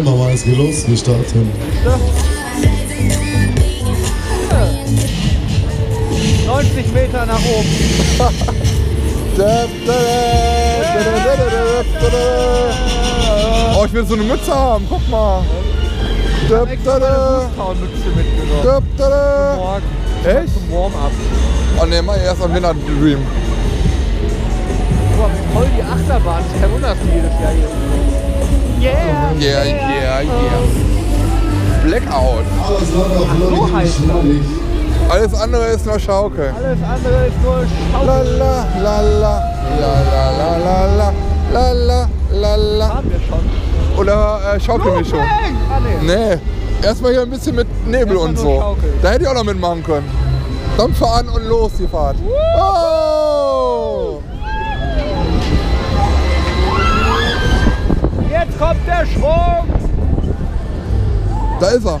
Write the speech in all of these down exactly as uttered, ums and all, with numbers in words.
Erzähl mal, was ist los? Wir starten. neunzig Meter nach oben. Oh, ich will so eine Mütze haben, guck mal. Ich habe extra eine Buchstauen-Mütze mitgenommen. Guten Morgen. Echt? Zum Warm-up. Oh ne, mach erst am Winter-Dream. Guck mal, wie voll die Achterbahn ist. Kein Wunder, dass du jedes Jahr hier. Yeah, yeah, yeah, yeah. Black Out. Ach, so heißt das. Alles andere ist nur Schaukel. Alles andere ist nur Schaukel. La la la la la la la la la la. Haben wir schon. Oder äh, Schaukelmischung. Ah, nee. nee. Erstmal hier ein bisschen mit Nebel und so. Schaukel. Da hätte ich auch noch mitmachen können. Dampfer an und los die Fahrt. Oh. Jetzt kommt der Schwung. Da ist er. Ah,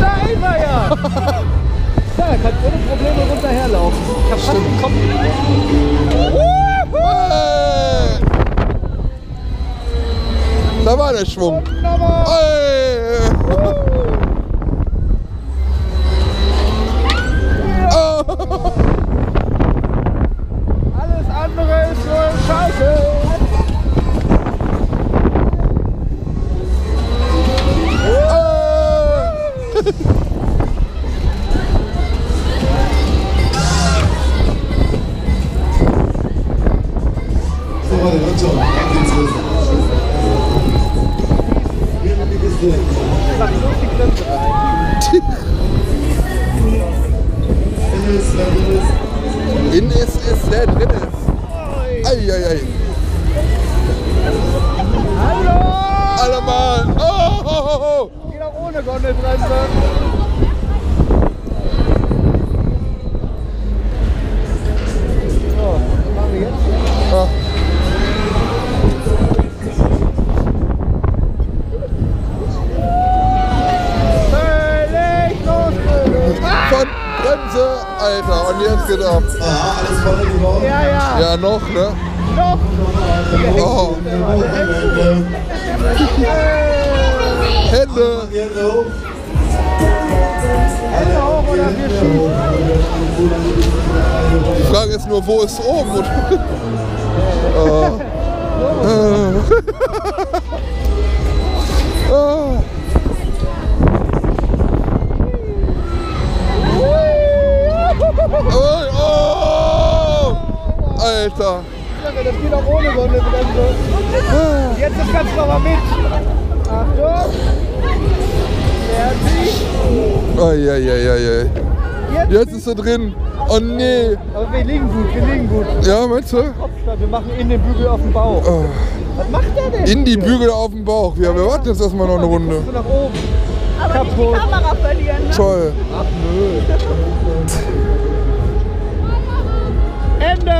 da ist er ja. Ja, er kann ohne Probleme runterherlaufen. Ich hab fast den Kopf. Hey. Da war der Schwung. Hey. Ja. Oh. Alles andere ist nur Scheiße. Hey. In ist, ist, der drin ist. Ei, ei, ei. Hallo! Hallo, Mann! Oh, oh, oh, oh. Geht auch ohne Gondelbremse. So, was machen wir jetzt? Ah. Alter, und jetzt geht ab. Aha, alles voll gebaut. Ja, ja. Ja, noch, ne? Noch. Oh. Hände. Hände hoch oder wir schießen. Die Frage ist nur, wo ist oben? Oh. Oh, oh, Alter! Das geht auch ohne Sonnebremse. Jetzt das Ganze nochmal mit. Achtung! Fertig! Oh, ja, ja, ja, ja. Jetzt, Jetzt ist er drin. Oh nee! Aber wir liegen gut, wir liegen gut. Ja, meinst du? Wir machen in den Bügel auf den Bauch. Oh. Was macht der denn? In die Bügel auf den Bauch. Ja, wir warten jetzt erstmal noch eine Runde. Nach oben. Aber kaputt. Nicht die Kamera verlieren, ne? Toll. Ach nö. Ende!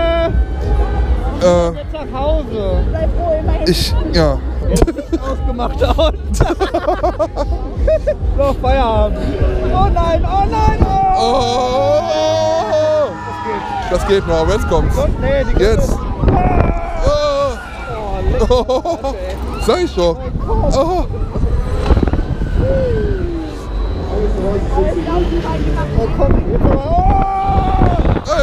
Äh, jetzt nach Hause. Sei froh, immerhin. Ich, ja. Jetzt ist ausgemacht. So, Feierabend. Oh nein, oh nein, oh! Oh, oh, oh. Das geht. Das geht noch, aber jetzt kommt's. Und? Nee, die geht jetzt. Oh, oh, oh, oh. Sag ich doch. Oh. Oh komm, jetzt aber. Oh! Ey!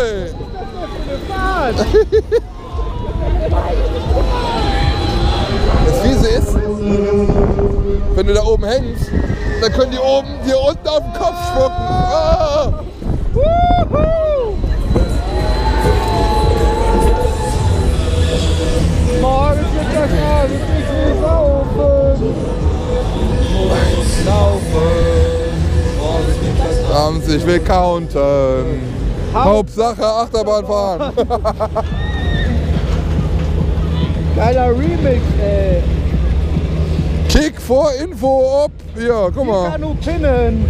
Was ist das denn für eine Fahrt? Das Wiese ist, wenn du da oben hängst, dann können die oben dir unten auf den Kopf spucken. Oh! Morgen wird das Jahr, ich will laufen. Ich will laufen. Abends, ich will counten. Hauptsache Achterbahn fahren. Geiler Remix, ey. Kick vor Info, ob. Ja, guck mal. Ich kann nur pinnen.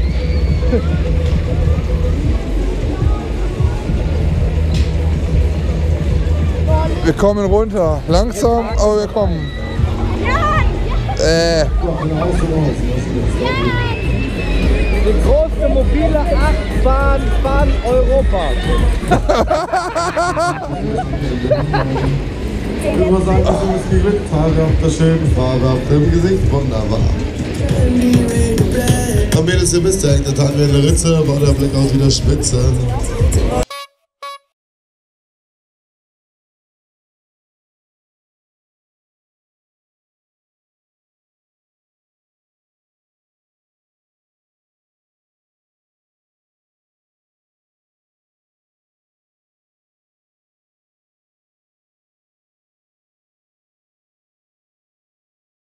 Wir kommen runter. Langsam, aber wir kommen. Ja, ja. Äh. Die größte mobile Achterbahn Europas. Über sagt, du bist geglückt, Haare auf der schönen Farbe, auf dem Gesicht, wunderbar. Und Mädels, ihr wisst ja, in der Tat wäre eine Ritze, war der Black Out wieder spitze.